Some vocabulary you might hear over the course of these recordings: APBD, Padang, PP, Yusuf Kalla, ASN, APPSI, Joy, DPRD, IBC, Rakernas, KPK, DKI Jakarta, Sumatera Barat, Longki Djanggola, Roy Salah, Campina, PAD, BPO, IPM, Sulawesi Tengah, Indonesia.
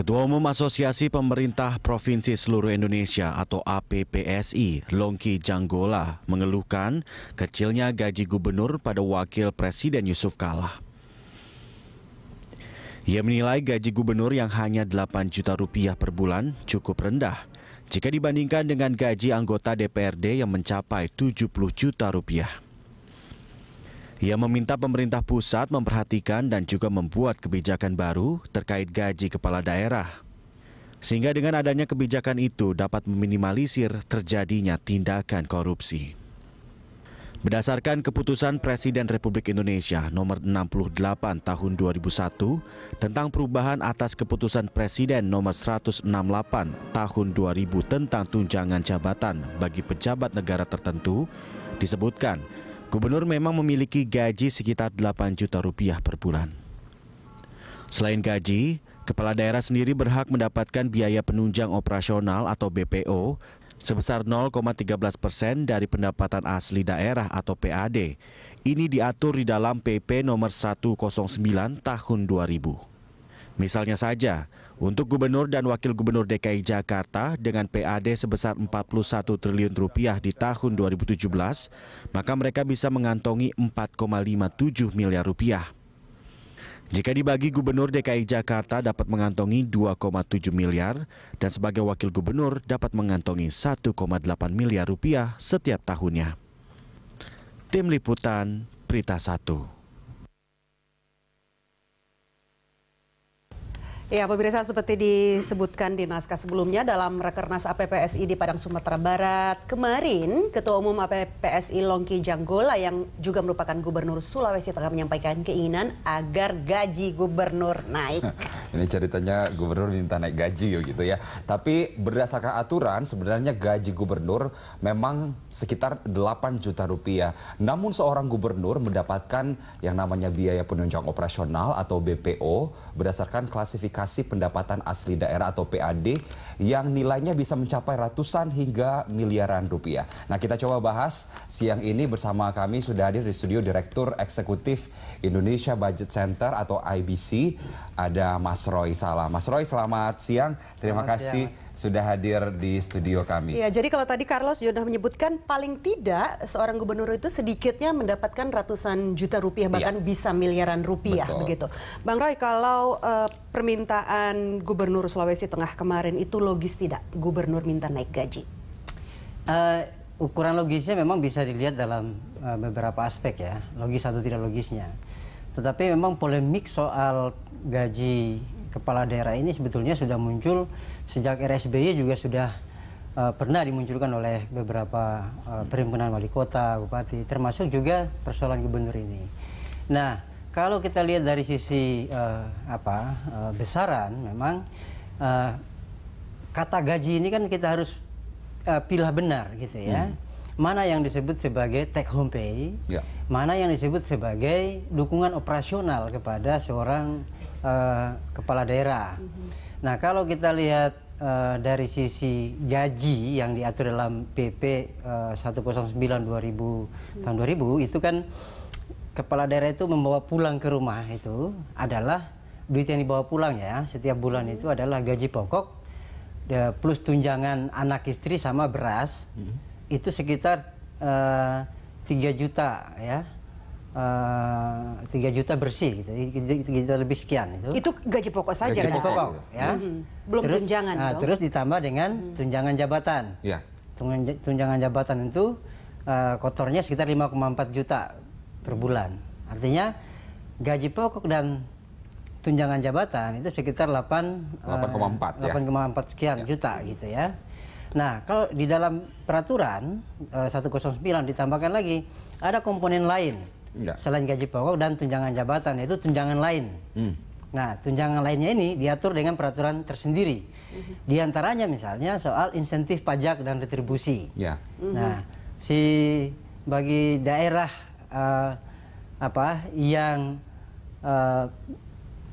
Ketua Umum Asosiasi Pemerintah Provinsi Seluruh Indonesia atau APPSI, Longki Djanggola, mengeluhkan kecilnya gaji gubernur pada Wakil Presiden Yusuf Kalla. Ia menilai gaji gubernur yang hanya Rp8 juta per bulan cukup rendah jika dibandingkan dengan gaji anggota DPRD yang mencapai Rp70 juta. Ia meminta pemerintah pusat memperhatikan dan juga membuat kebijakan baru terkait gaji kepala daerah, sehingga dengan adanya kebijakan itu dapat meminimalisir terjadinya tindakan korupsi. Berdasarkan keputusan Presiden Republik Indonesia Nomor 68 Tahun 2001 tentang perubahan atas keputusan Presiden Nomor 168 Tahun 2000 tentang tunjangan jabatan bagi pejabat negara tertentu, disebutkan gubernur memang memiliki gaji sekitar Rp8 juta per bulan. Selain gaji, kepala daerah sendiri berhak mendapatkan biaya penunjang operasional atau BPO sebesar 0,13% dari pendapatan asli daerah atau PAD. Ini diatur di dalam PP Nomor 109 Tahun 2000. Misalnya saja, untuk gubernur dan wakil gubernur DKI Jakarta dengan PAD sebesar Rp41 triliun di tahun 2017, maka mereka bisa mengantongi Rp4,57 miliar. Jika dibagi, gubernur DKI Jakarta dapat mengantongi Rp2,7 miliar dan sebagai wakil gubernur dapat mengantongi Rp1,8 miliar setiap tahunnya. Tim Liputan Berita 1. Ya, pemirsa, seperti disebutkan di naskah sebelumnya, dalam Rakernas APPSI di Padang, Sumatera Barat kemarin, Ketua Umum APPSI Longki Djanggola yang juga merupakan Gubernur Sulawesi Tengah menyampaikan keinginan agar gaji gubernur naik. Ini ceritanya gubernur minta naik gaji gitu ya. Tapi berdasarkan aturan sebenarnya gaji gubernur memang sekitar Rp8 juta. Namun seorang gubernur mendapatkan yang namanya biaya penunjang operasional atau BPO berdasarkan klasifikasi pendapatan asli daerah atau PAD yang nilainya bisa mencapai ratusan hingga miliaran rupiah. Nah, kita coba bahas siang ini bersama kami sudah hadir di studio Direktur Eksekutif Indonesia Budget Center atau IBC, ada Mas Roy Salah. Mas Roy, selamat siang. Terima kasih. Sudah hadir di studio kami. Ya, jadi kalau tadi Carlos sudah menyebutkan paling tidak seorang gubernur itu sedikitnya mendapatkan ratusan juta rupiah, bahkan bisa miliaran rupiah. Betul. Begitu. Bang Roy, kalau permintaan gubernur Sulawesi Tengah kemarin itu logis tidak? Gubernur minta naik gaji. Ukuran logisnya memang bisa dilihat dalam beberapa aspek ya, logis atau tidak logisnya. Tetapi memang polemik soal gaji kepala daerah ini sebetulnya sudah muncul sejak RSBY juga sudah pernah dimunculkan oleh beberapa perhimpunan wali kota, bupati, termasuk juga persoalan gubernur ini. Nah, kalau kita lihat dari sisi besaran, memang kata gaji ini kan kita harus pilih benar gitu ya. Mana yang disebut sebagai take home pay, mana yang disebut sebagai dukungan operasional kepada seorang kepala daerah. Nah, kalau kita lihat dari sisi gaji yang diatur dalam PP 109/2000 tahun 2000 itu kan kepala daerah itu membawa pulang ke rumah itu adalah duit yang dibawa pulang ya setiap bulan itu adalah gaji pokok plus tunjangan anak istri sama beras itu sekitar 3 juta ya. 3 juta bersih gitu, kita lebih sekian itu gaji pokok saja, gaji pokok ya, belum terus, tunjangan terus ditambah dengan tunjangan jabatan tunjangan jabatan itu kotornya sekitar 5,4 juta per bulan. Artinya gaji pokok dan tunjangan jabatan itu sekitar 8,4 sekian juta gitu ya. Nah, kalau di dalam peraturan 109 ditambahkan lagi ada komponen lain. Selain gaji pokok dan tunjangan jabatan, itu tunjangan lain. Nah, tunjangan lainnya ini diatur dengan peraturan tersendiri. Di antaranya misalnya soal insentif pajak dan retribusi. Nah, bagi daerah yang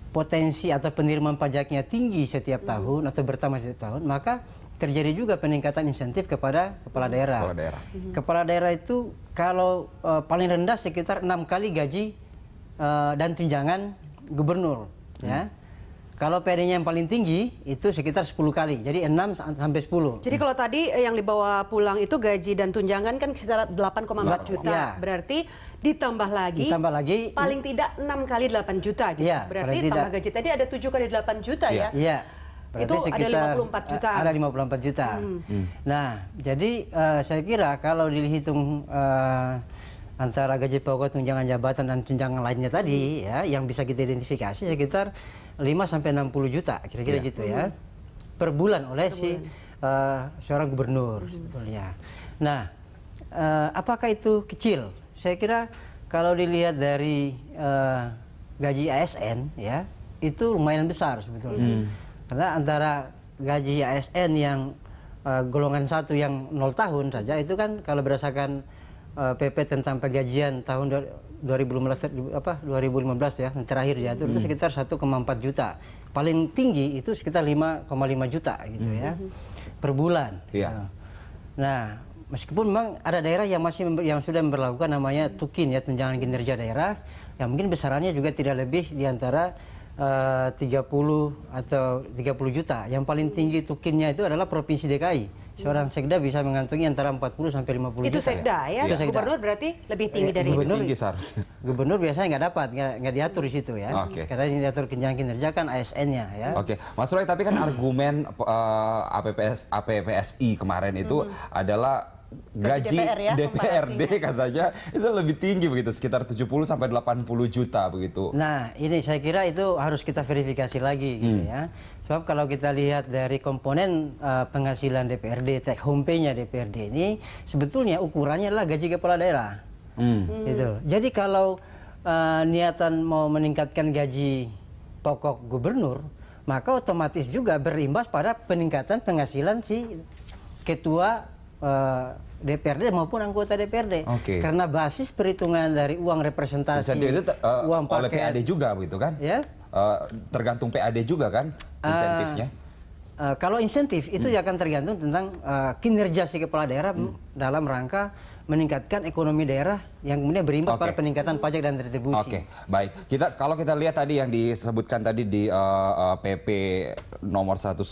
potensi atau penerimaan pajaknya tinggi setiap tahun atau bertambah setiap tahun, maka terjadi juga peningkatan insentif kepada kepala daerah. Kepala daerah itu kalau paling rendah sekitar 6 kali gaji dan tunjangan gubernur. Ya. Kalau PD-nya yang paling tinggi itu sekitar 10 kali, jadi 6 sampai 10. Jadi kalau tadi yang dibawa pulang itu gaji dan tunjangan kan sekitar 8,4 juta, ya. Berarti ditambah lagi paling tidak 6 kali 8 juta gitu. Ya, berarti tambah gaji tadi ada 7 kali 8 juta ya. Ya. Berarti itu sekitar, ada 54 juta. Nah, jadi saya kira kalau dihitung antara gaji pokok, tunjangan jabatan dan tunjangan lainnya tadi ya, yang bisa kita identifikasi sekitar 5 sampai 60 juta kira-kira gitu ya per bulan oleh seorang gubernur sebetulnya. Nah, apakah itu kecil? Saya kira kalau dilihat dari gaji ASN ya, itu lumayan besar sebetulnya. Karena antara gaji ASN yang golongan 1 yang 0 tahun saja itu kan kalau berdasarkan PP tentang penggajian tahun 2015 ya, yang terakhir diatur itu sekitar 1,4 juta. Paling tinggi itu sekitar 5,5 juta gitu ya per bulan. Yeah. Nah, meskipun memang ada daerah yang masih sudah memperlakukan namanya tukin ya, tunjangan kinerja daerah yang mungkin besarannya juga tidak lebih di antara 30 atau 30 juta. Yang paling tinggi tukinnya itu adalah Provinsi DKI. Seorang sekda bisa mengantungi antara 40 sampai 50 juta. Itu sekda ya? Itu sekda. Gubernur berarti lebih tinggi dari gubernur, itu. Gubernur biasanya nggak dapat, nggak diatur di situ ya. Karena ini diatur tunjangan kinerja kan ASN-nya ya. Mas Roy, tapi kan argumen APPSI kemarin itu adalah gaji DPRD katanya itu lebih tinggi begitu, sekitar 70 sampai 80 juta begitu. Nah, ini saya kira itu harus kita verifikasi lagi gitu ya. Sebab kalau kita lihat dari komponen penghasilan DPRD, take home pay-nya DPRD ini sebetulnya ukurannya adalah gaji kepala daerah. Gitu. Jadi kalau niatan mau meningkatkan gaji pokok gubernur, maka otomatis juga berimbas pada peningkatan penghasilan si ketua DPRD maupun anggota DPRD. Karena basis perhitungan dari uang representasi itu, uang paket oleh PAD juga begitu kan? Ya. Tergantung PAD juga kan insentifnya. Kalau insentif itu akan tergantung tentang kinerja si kepala daerah dalam rangka meningkatkan ekonomi daerah yang kemudian berimbas pada peningkatan pajak dan retribusi. Baik. Kalau kita lihat tadi yang disebutkan tadi di PP nomor 19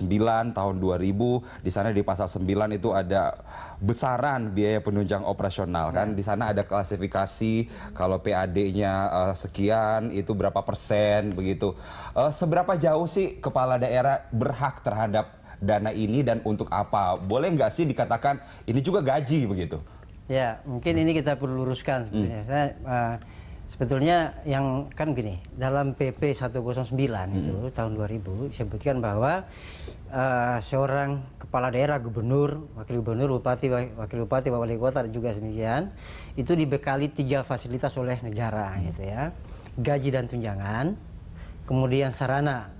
tahun 2000, di sana di pasal 9 itu ada besaran biaya penunjang operasional kan. Di sana ada klasifikasi kalau PAD-nya sekian itu berapa persen begitu. Seberapa jauh sih kepala daerah berhak terhadap dana ini dan untuk apa? Boleh nggak sih dikatakan ini juga gaji begitu? Ya, mungkin ini kita perlu luruskan sebetulnya. Saya, sebetulnya yang kan gini, dalam PP 109 itu tahun 2000 disebutkan bahwa seorang kepala daerah, gubernur, wakil gubernur, bupati, wakil bupati, wali kota juga demikian, itu dibekali 3 fasilitas oleh negara gitu ya. Gaji dan tunjangan, kemudian sarana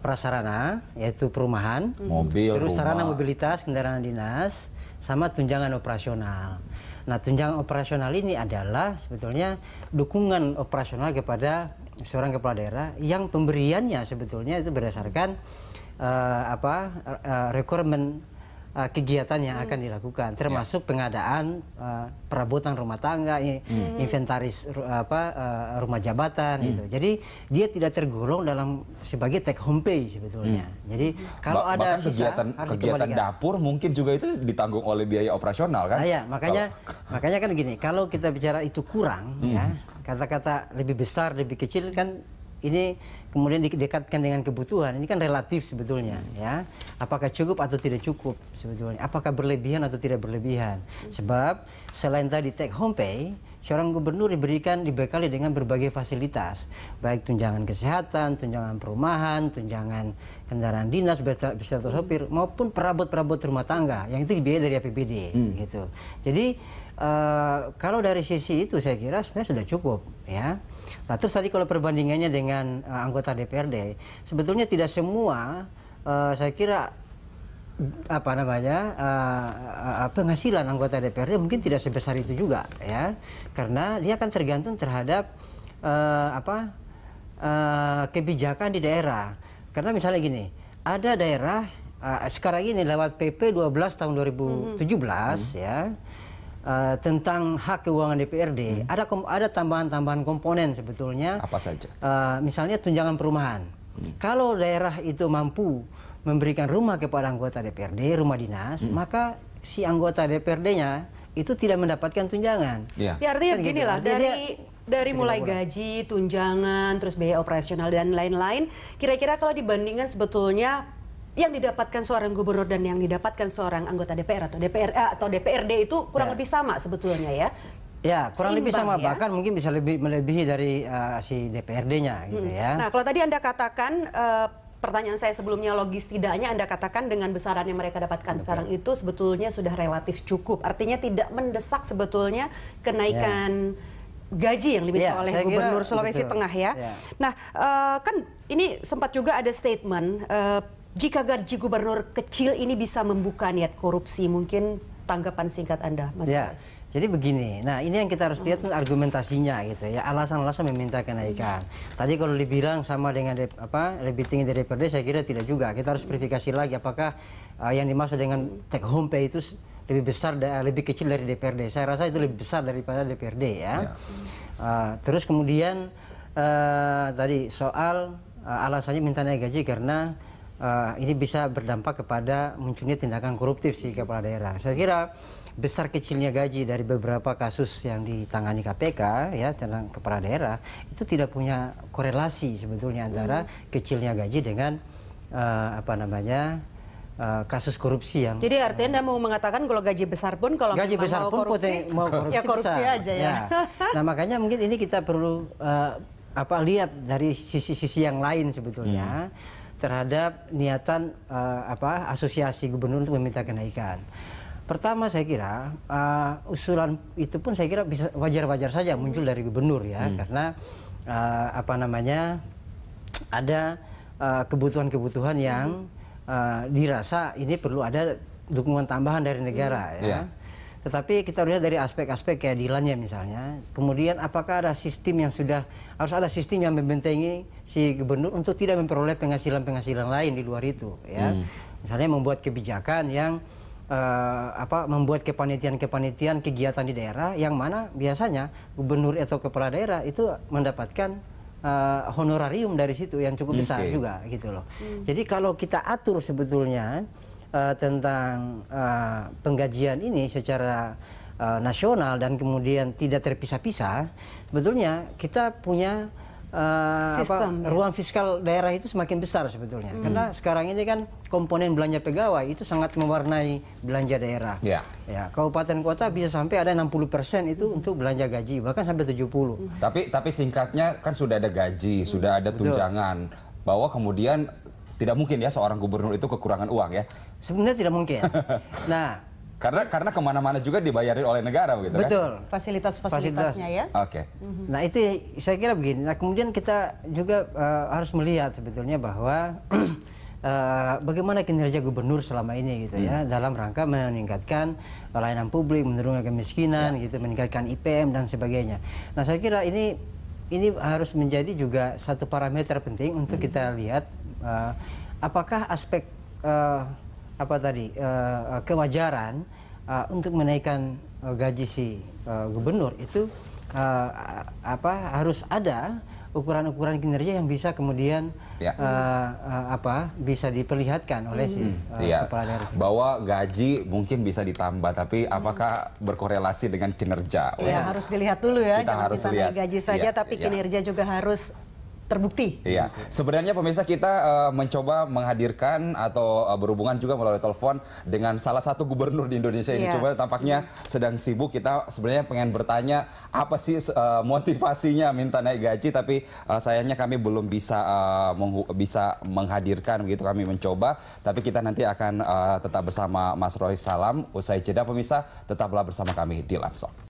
prasarana yaitu perumahan, mobil, terus sarana mobilitas, kendaraan dinas, sama tunjangan operasional. Nah, tunjangan operasional ini adalah sebetulnya dukungan operasional kepada seorang kepala daerah yang pemberiannya sebetulnya itu berdasarkan requirement kegiatan yang akan dilakukan, termasuk pengadaan perabotan rumah tangga, inventaris rumah jabatan gitu. Jadi dia tidak tergolong dalam sebagai take home pay sebetulnya. Jadi kalau ada sisa, kegiatan dapur mungkin juga itu ditanggung oleh biaya operasional kan? Nah, ya, makanya kan gini, kalau kita bicara itu kurang ya, kata-kata lebih besar, lebih kecil kan ini kemudian didekatkan dengan kebutuhan, ini kan relatif sebetulnya ya. Apakah cukup atau tidak cukup sebetulnya, apakah berlebihan atau tidak berlebihan. Sebab selain tadi take home pay, seorang gubernur dibekali dengan berbagai fasilitas, baik tunjangan kesehatan, tunjangan perumahan, tunjangan kendaraan dinas, beserta sopir, maupun perabot-perabot rumah tangga, yang itu dibiayai dari APBD gitu. Jadi kalau dari sisi itu saya kira sebenarnya sudah cukup ya. Nah, terus tadi kalau perbandingannya dengan anggota DPRD, sebetulnya tidak semua saya kira penghasilan anggota DPRD mungkin tidak sebesar itu juga ya, karena dia akan tergantung terhadap kebijakan di daerah. Karena misalnya gini, ada daerah sekarang ini lewat PP 12 tahun 2017 ya, tentang hak keuangan DPRD ada tambahan-tambahan komponen sebetulnya. Apa saja? Misalnya tunjangan perumahan. Kalau daerah itu mampu memberikan rumah kepada anggota DPRD, rumah dinas, maka si anggota DPRD-nya itu tidak mendapatkan tunjangan. Ya, ya artinya kan beginilah, gitu. dari mulai gaji, tunjangan, terus biaya operasional dan lain-lain, kira-kira kalau dibandingkan sebetulnya yang didapatkan seorang gubernur dan yang didapatkan seorang anggota DPR atau DPRD itu kurang lebih sama sebetulnya ya. Ya, kurang lebih sama, bahkan mungkin bisa lebih melebihi dari si DPRD-nya gitu ya. Nah, kalau tadi Anda katakan, pertanyaan saya sebelumnya logis tidaknya Anda katakan dengan besaran yang mereka dapatkan sekarang itu sebetulnya sudah relatif cukup. Artinya tidak mendesak sebetulnya kenaikan gaji yang diminta oleh Gubernur Sulawesi Tengah ya. Nah, kan ini sempat juga ada statement, jika gaji gubernur kecil ini bisa membuka niat korupsi, mungkin tanggapan singkat Anda, Mas. Ya. Jadi begini, nah ini yang kita harus lihat argumentasinya gitu ya, alasan-alasan meminta kenaikan. Tadi kalau dibilang sama dengan lebih tinggi dari DPRD, saya kira tidak juga. Kita harus verifikasi lagi apakah yang dimaksud dengan take home pay itu lebih besar, lebih kecil dari DPRD. Saya rasa itu lebih besar daripada DPRD ya. Terus kemudian tadi soal alasannya minta naik gaji karena ini bisa berdampak kepada munculnya tindakan koruptif si kepala daerah. Saya kira besar kecilnya gaji dari beberapa kasus yang ditangani KPK ya tentang kepala daerah itu tidak punya korelasi sebetulnya antara kecilnya gaji dengan kasus korupsi yang. Jadi artinya Anda mau mengatakan kalau gaji besar pun kalau gaji besar mau pun korupsi, korupsi besar, aja ya. Nah makanya mungkin ini kita perlu lihat dari sisi-sisi yang lain sebetulnya. Terhadap niatan asosiasi gubernur untuk meminta kenaikan. Pertama saya kira usulan itu pun saya kira bisa wajar-wajar saja muncul dari gubernur ya, karena ada kebutuhan-kebutuhan yang dirasa ini perlu ada dukungan tambahan dari negara ya. Tetapi kita lihat dari aspek-aspek keadilannya misalnya, kemudian apakah ada sistem yang sudah, harus ada sistem yang membentengi si gubernur untuk tidak memperoleh penghasilan-penghasilan lain di luar itu ya. Misalnya membuat kebijakan yang membuat kepanitiaan-kepanitiaan kegiatan di daerah yang mana biasanya gubernur atau kepala daerah itu mendapatkan honorarium dari situ yang cukup besar juga gitu loh. Jadi kalau kita atur sebetulnya tentang penggajian ini secara nasional dan kemudian tidak terpisah-pisah, sebetulnya kita punya sistem, ruang fiskal daerah itu semakin besar sebetulnya. Karena sekarang ini kan komponen belanja pegawai itu sangat mewarnai belanja daerah. Ya, kabupaten kota bisa sampai ada 60% itu untuk belanja gaji, bahkan sampai 70%. Tapi singkatnya kan sudah ada gaji, sudah ada tunjangan, bahwa kemudian tidak mungkin ya seorang gubernur itu kekurangan uang ya. Sebenarnya tidak mungkin. Nah, karena kemana-mana juga dibayarin oleh negara gitu kan. Betul. Fasilitasnya ya. Oke. Nah itu saya kira begini. Nah kemudian kita juga harus melihat sebetulnya bahwa bagaimana kinerja gubernur selama ini gitu ya, dalam rangka meningkatkan layanan publik, menurunkan kemiskinan gitu, meningkatkan IPM dan sebagainya. Nah saya kira ini harus menjadi juga satu parameter penting untuk kita lihat. Apakah aspek kewajaran untuk menaikkan gaji si gubernur itu harus ada ukuran-ukuran kinerja yang bisa kemudian bisa diperlihatkan oleh si kepala daerah. Bahwa gaji mungkin bisa ditambah, tapi apakah berkorelasi dengan kinerja? Ya, harus dilihat dulu ya, jangan naik gaji saja tapi kinerja juga harus terbukti. Iya. Sebenarnya pemirsa kita mencoba menghadirkan atau berhubungan juga melalui telepon dengan salah satu gubernur di Indonesia ini. Coba tampaknya sedang sibuk. Kita sebenarnya pengen bertanya apa sih motivasinya minta naik gaji, tapi sayangnya kami belum bisa menghadirkan begitu, kami mencoba. Tapi kita nanti akan tetap bersama Mas Roy Salam usai jeda pemirsa, tetaplah bersama kami di Langsung.